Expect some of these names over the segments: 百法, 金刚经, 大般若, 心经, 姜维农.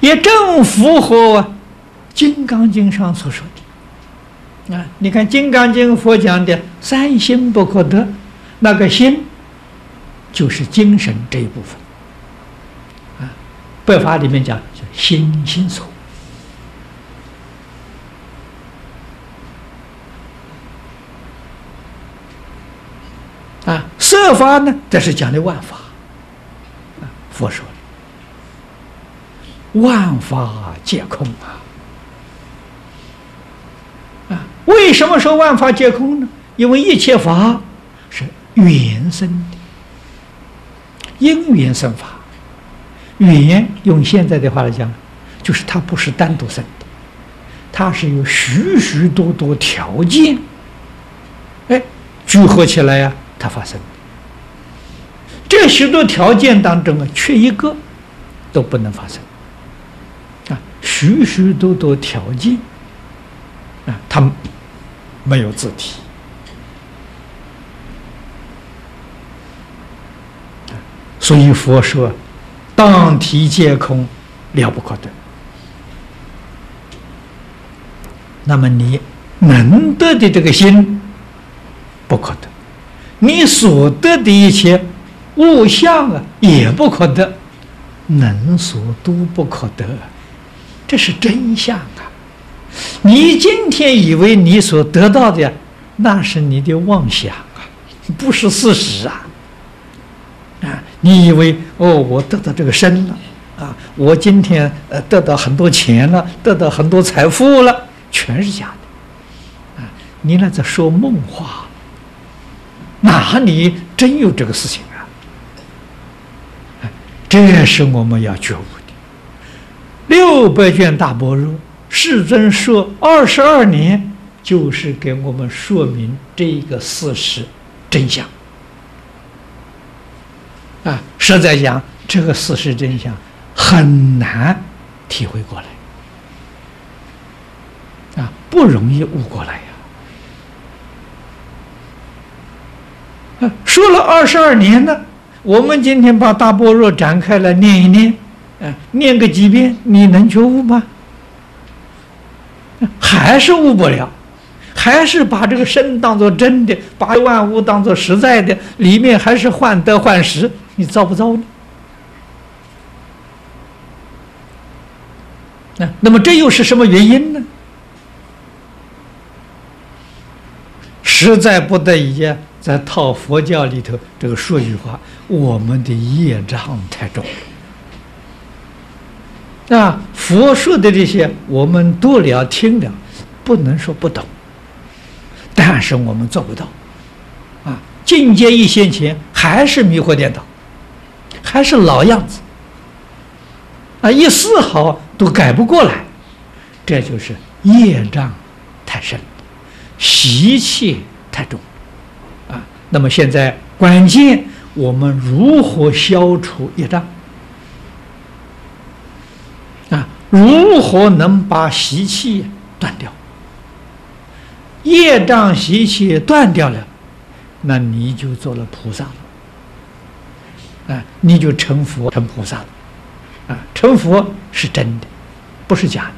也正符合《金刚经》上所说的。啊，你看《金刚经》佛讲的三心不可得，那个心就是精神这一部分。啊，《百法》里面讲叫心所。 啊，色法呢？这是讲的万法，啊，佛说的万法皆空啊。啊，为什么说万法皆空呢？因为一切法是缘生的，因缘生法。缘用现在的话来讲，就是它不是单独生的，它是有许多多条件，哎，聚合起来呀、啊。 它发生的这许多条件当中啊，缺一个都不能发生啊！许多多条件啊，它没有自体，所以佛说“当体皆空，了不可得”。那么你能得的这个心，不可得。 你所得的一切物象啊，也不可得，能所都不可得，这是真相啊！你今天以为你所得到的，那是你的妄想啊，不是事实啊！啊，你以为哦，我得到这个身了啊，我今天得到很多钱了，得到很多财富了，全是假的啊！你那在说梦话。 哪里真有这个事情啊？这是我们要觉悟的。600卷大般若，世尊说22年，就是给我们说明这个事实真相。啊，实在讲，这个事实真相很难体会过来，啊，不容易悟过来呀。 说了22年呢，我们今天把大般若展开来念一念，念个几遍，你能觉悟吗？还是悟不了，还是把这个身当作真的，把万物当作实在的，里面还是患得患失，你造不造呢？那么这又是什么原因呢？实在不得已啊。 在套佛教里头，这个说句话，我们的业障太重了。啊，佛说的这些，我们读了听了，不能说不懂，但是我们做不到。啊，境界一现前，还是迷惑颠倒，还是老样子。啊，一丝毫都改不过来，这就是业障太深，习气太重。 那么现在关键，我们如何消除业障？啊，如何能把习气断掉？业障习气断掉了，那你就做了菩萨了，啊，你就成佛成菩萨了，啊，成佛是真的，不是假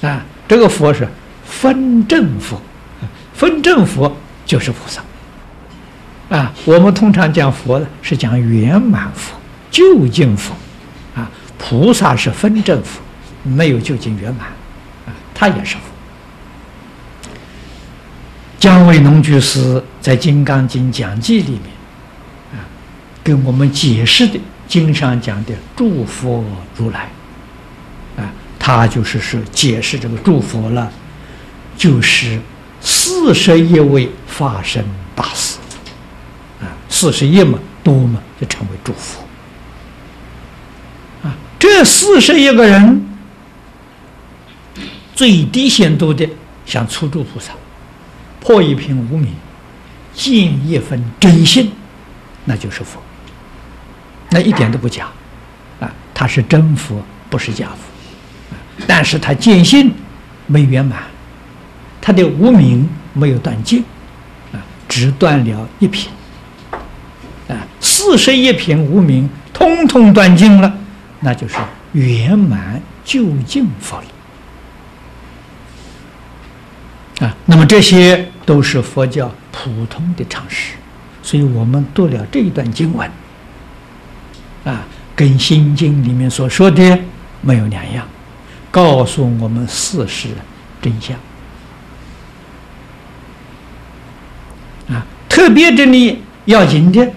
的，啊，这个佛是分正佛，分正佛就是菩萨。 啊，我们通常讲佛呢，是讲圆满佛、究竟佛，啊，菩萨是分正佛，没有究竟圆满，啊，他也是佛。姜维农居士在《金刚经讲记》里面，啊，跟我们解释的经上讲的诸佛如来，啊，他就是说解释这个诸佛了，就是41位法身大士。 41嘛，多嘛，就成为诸佛。啊，这41个人，最低限度的想初住菩萨，破一品无明，见一分真心，那就是佛。那一点都不假，啊，他是真佛，不是假佛。但是他见性没圆满，他的无明没有断尽，啊，只断了一品。 41品无明，通通断尽了，那就是圆满究竟法理啊。那么这些都是佛教普通的常识，所以我们读了这一段经文啊，跟心经里面所说的没有两样，告诉我们事实真相啊。特别这里要紧的是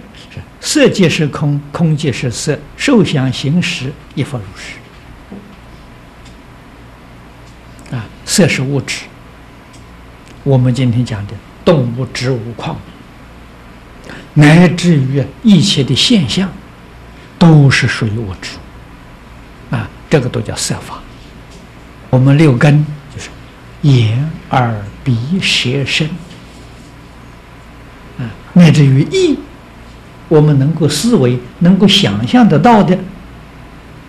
色即是空，空即是色，受想行识亦复如是啊。色是物质，我们今天讲的动物、植物、矿物，乃至于一切的现象，都是属于物质啊，这个都叫色法。我们六根就是眼、耳、鼻、舌、身啊，乃至于意，我们能够思维、能够想象得到的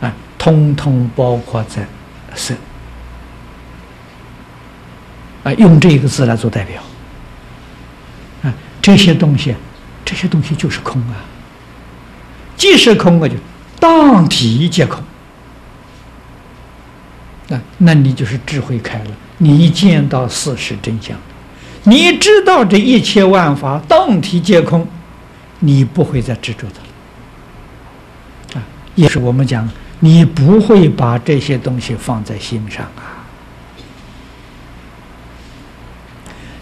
啊，通通包括在色啊，用这个字来做代表啊，这些东西就是空啊，即是空啊，就当体皆空。那你就是智慧开了，你一见到事实真相，你知道这一切万法当体皆空，你不会再执着它了啊。也是我们讲，你不会把这些东西放在心上啊，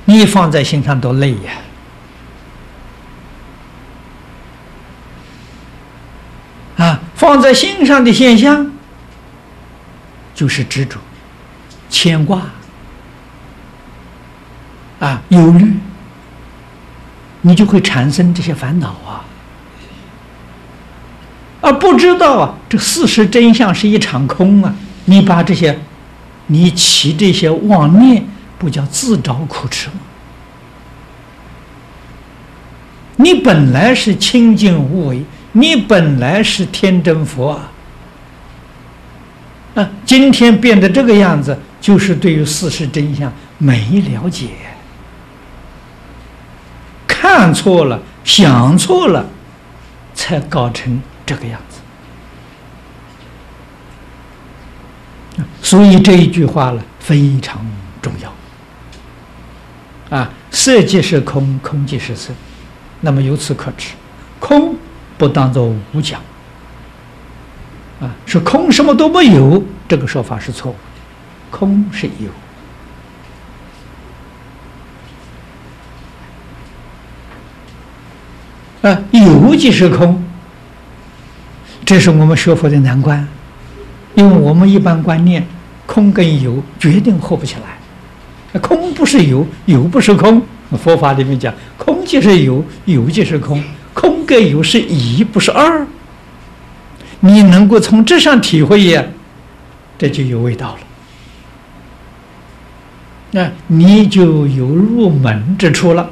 你放在心上多累呀啊，放在心上的现象就是执着、牵挂啊、忧虑，你就会产生这些烦恼啊。而不知道啊，这事实真相是一场空啊！你把这些，你起这些妄念，不叫自找苦吃吗？你本来是清净无为，你本来是天真佛啊。啊，今天变得这个样子，就是对于事实真相没了解，看错了，想错了，才搞成这个样子。所以这一句话呢，非常重要啊！色即是空，空即是色。那么由此可知，空不当作无讲。啊，说空什么都没有，这个说法是错误的。空是有，有即是空，这是我们学佛的难关。因为我们一般观念，空跟有决定合不起来。空不是有，有不是空。佛法里面讲，空即是有，有即是空，空跟有是一，不是二。你能够从这上体会呀，这就有味道了。那你就有入门之处了。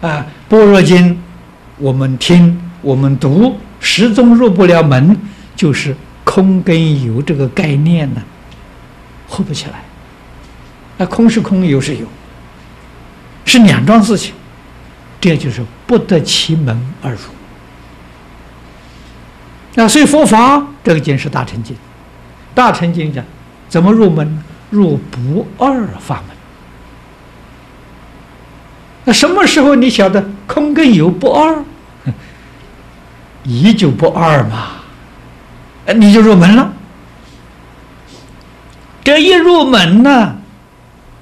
啊，《般若经》，我们听，我们读，始终入不了门，就是空跟有这个概念呢，合不起来。那空是空，有是有，是两桩事情，这就是不得其门而入。那所以佛法这个经是大乘经，大乘经讲怎么入门？入不二法门。那什么时候你晓得空跟有不二？一就不二嘛，你就入门了。这一入门呢，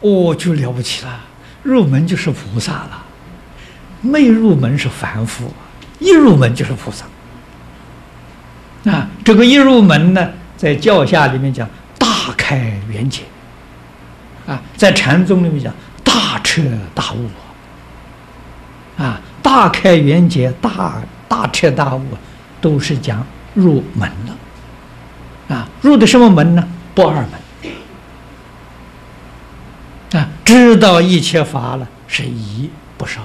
哦，就了不起了，入门就是菩萨了。没入门是凡夫，一入门就是菩萨。啊，这个一入门呢，在教下里面讲大开元解，啊，在禅宗里面讲大彻大悟，啊，大开元解、大彻大悟，都是讲入门了，啊，入的什么门呢？不二门，啊，知道一切法了，是一不少。